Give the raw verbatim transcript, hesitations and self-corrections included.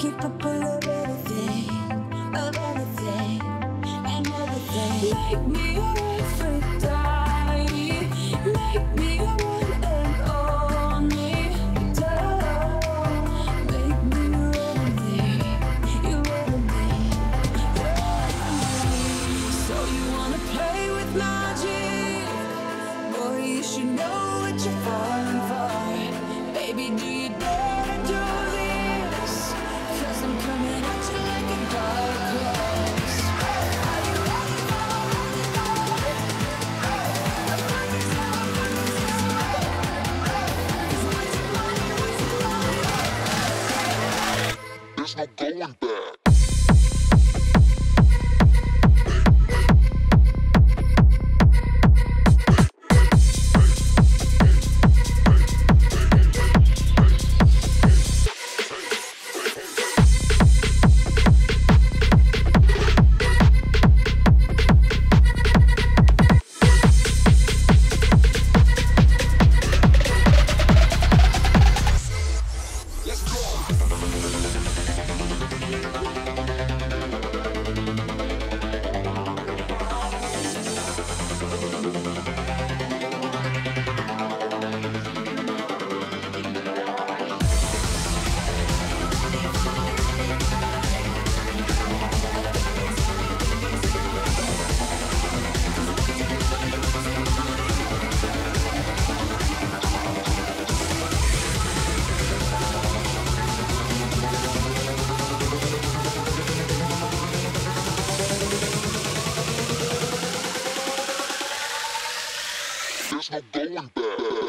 keep a pull of everything, of everything, and everything. Make me your Aphrodite, make me your one and only. Don't make me your everything, your everything, your everything. So you wanna play with magic? Boy, you should know what you're falling for. Baby, do you dare? No going back. There's no going back.